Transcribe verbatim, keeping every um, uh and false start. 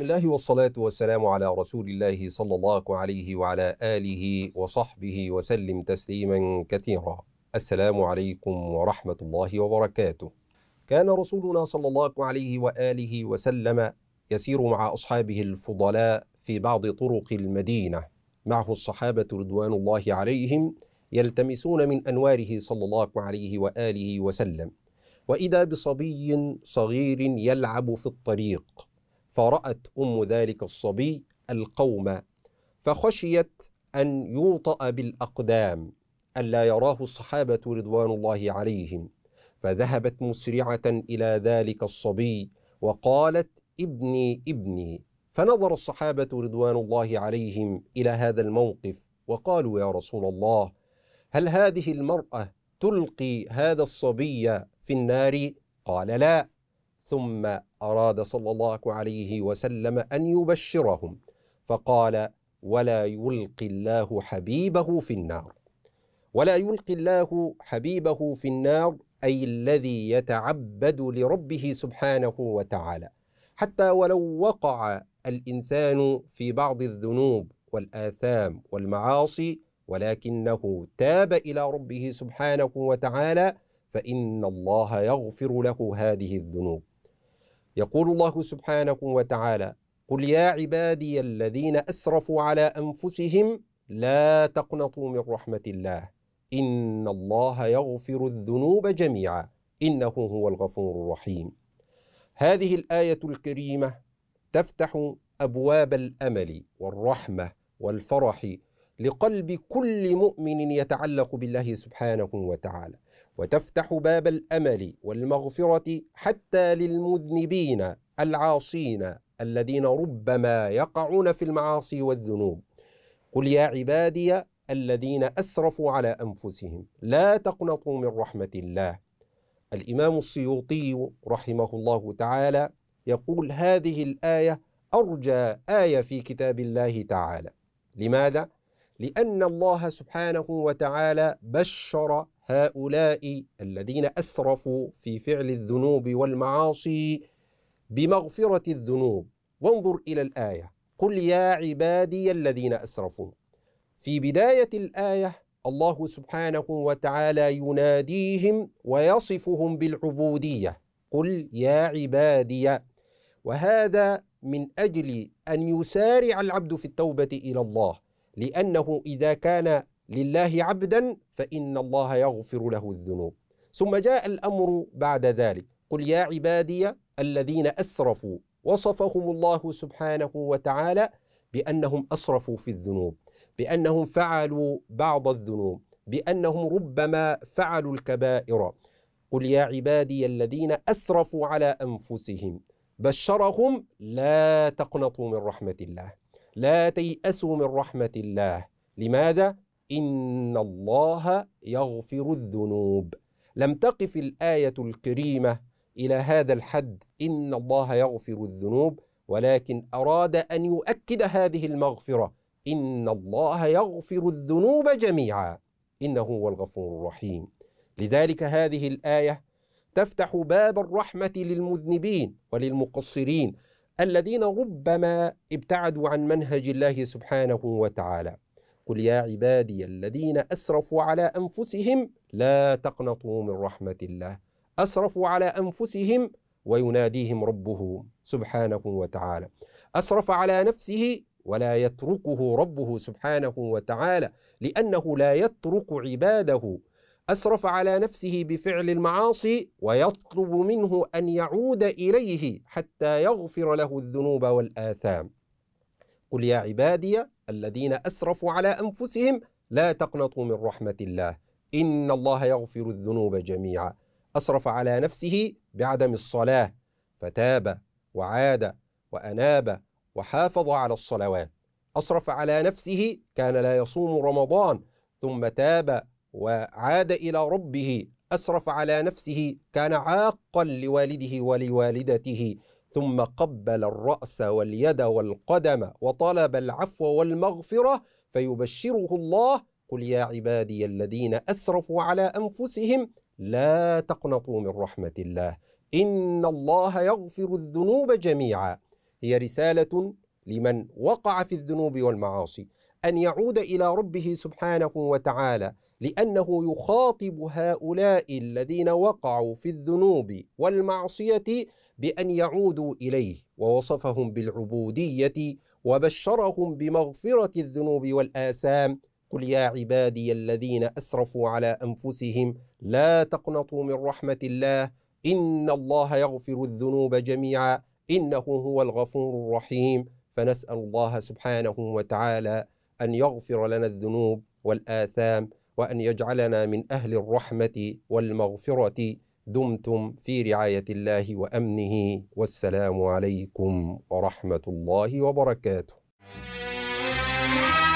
بسم الله والصلاة والسلام على رسول الله صلى الله عليه وعلى آله وصحبه وسلم تسليما كثيرا. السلام عليكم ورحمة الله وبركاته. كان رسولنا صلى الله عليه وآله وسلم يسير مع أصحابه الفضلاء في بعض طرق المدينة، معه الصحابة رضوان الله عليهم يلتمسون من أنواره صلى الله عليه وآله وسلم، وإذا بصبي صغير يلعب في الطريق، فرأت أم ذلك الصبي القوم فخشيت أن يوطأ بالأقدام ألا يراه الصحابة رضوان الله عليهم، فذهبت مسرعة إلى ذلك الصبي وقالت ابني ابني. فنظر الصحابة رضوان الله عليهم إلى هذا الموقف وقالوا يا رسول الله، هل هذه المرأة تلقي هذا الصبي في النار؟ قال لا. ثم أراد صلى الله عليه وسلم أن يبشرهم فقال ولا يلقي الله حبيبه في النار. ولا يلقي الله حبيبه في النار أي الذي يتعبد لربه سبحانه وتعالى، حتى ولو وقع الإنسان في بعض الذنوب والآثام والمعاصي ولكنه تاب إلى ربه سبحانه وتعالى فإن الله يغفر له هذه الذنوب. يقول الله سبحانه وتعالى قل يا عبادي الذين أسرفوا على أنفسهم لا تقنطوا من رحمة الله إن الله يغفر الذنوب جميعا إنه هو الغفور الرحيم. هذه الآية الكريمة تفتح أبواب الأمل والرحمة والفرح لقلب كل مؤمن يتعلق بالله سبحانه وتعالى، وتفتح باب الأمل والمغفرة حتى للمذنبين العاصين الذين ربما يقعون في المعاصي والذنوب. قل يا عبادي الذين أسرفوا على أنفسهم لا تقنطوا من رحمة الله. الإمام السيوطي رحمه الله تعالى يقول هذه الآية أرجى آية في كتاب الله تعالى. لماذا؟ لأن الله سبحانه وتعالى بشر هؤلاء الذين أسرفوا في فعل الذنوب والمعاصي بمغفرة الذنوب. وانظر إلى الآية قل يا عبادي الذين أسرفوا. في بداية الآية الله سبحانه وتعالى يناديهم ويصفهم بالعبودية قل يا عبادي، وهذا من أجل أن يسارع العبد في التوبة إلى الله، لأنه إذا كان لله عبدا فإن الله يغفر له الذنوب. ثم جاء الأمر بعد ذلك قل يا عبادي الذين أسرفوا، وصفهم الله سبحانه وتعالى بأنهم أسرفوا في الذنوب، بأنهم فعلوا بعض الذنوب، بأنهم ربما فعلوا الكبائر. قل يا عبادي الذين أسرفوا على أنفسهم، بشرهم لا تقنطوا من رحمة الله، لا تيأسوا من رحمة الله. لماذا؟ إن الله يغفر الذنوب. لم تقف الآية الكريمة إلى هذا الحد إن الله يغفر الذنوب، ولكن أراد أن يؤكد هذه المغفرة إن الله يغفر الذنوب جميعا إنه هو الغفور الرحيم. لذلك هذه الآية تفتح باب الرحمة للمذنبين وللمقصرين الذين ربما ابتعدوا عن منهج الله سبحانه وتعالى. قل يا عبادي الذين أسرفوا على أنفسهم لا تقنطوا من رحمة الله. أسرفوا على أنفسهم ويناديهم ربه سبحانه وتعالى، أسرف على نفسه ولا يتركه ربه سبحانه وتعالى لأنه لا يترك عباده، أسرف على نفسه بفعل المعاصي ويطلب منه أن يعود إليه حتى يغفر له الذنوب والآثام. قل يا عبادي الذين أسرفوا على أنفسهم لا تقنطوا من رحمة الله إن الله يغفر الذنوب جميعا. أسرف على نفسه بعدم الصلاة فتاب وعاد وأناب وحافظ على الصلوات، أسرف على نفسه كان لا يصوم رمضان ثم تاب وعاد إلى ربه، أسرف على نفسه كان عاقا لوالده ولوالدته ثم قبل الرأس واليد والقدم وطلب العفو والمغفرة فيبشره الله قل يا عبادي الذين أسرفوا على أنفسهم لا تقنطوا من رحمة الله إن الله يغفر الذنوب جميعا. هي رسالة لمن وقع في الذنوب والمعاصي أن يعود إلى ربه سبحانه وتعالى، لأنه يخاطب هؤلاء الذين وقعوا في الذنوب والمعصية بأن يعودوا إليه، ووصفهم بالعبودية وبشرهم بمغفرة الذنوب والآثام. قل يا عبادي الذين أسرفوا على أنفسهم لا تقنطوا من رحمة الله إن الله يغفر الذنوب جميعا إنه هو الغفور الرحيم. فنسأل الله سبحانه وتعالى أن يغفر لنا الذنوب والآثام وأن يجعلنا من أهل الرحمة والمغفرة. دمتم في رعاية الله وأمنه، والسلام عليكم ورحمة الله وبركاته.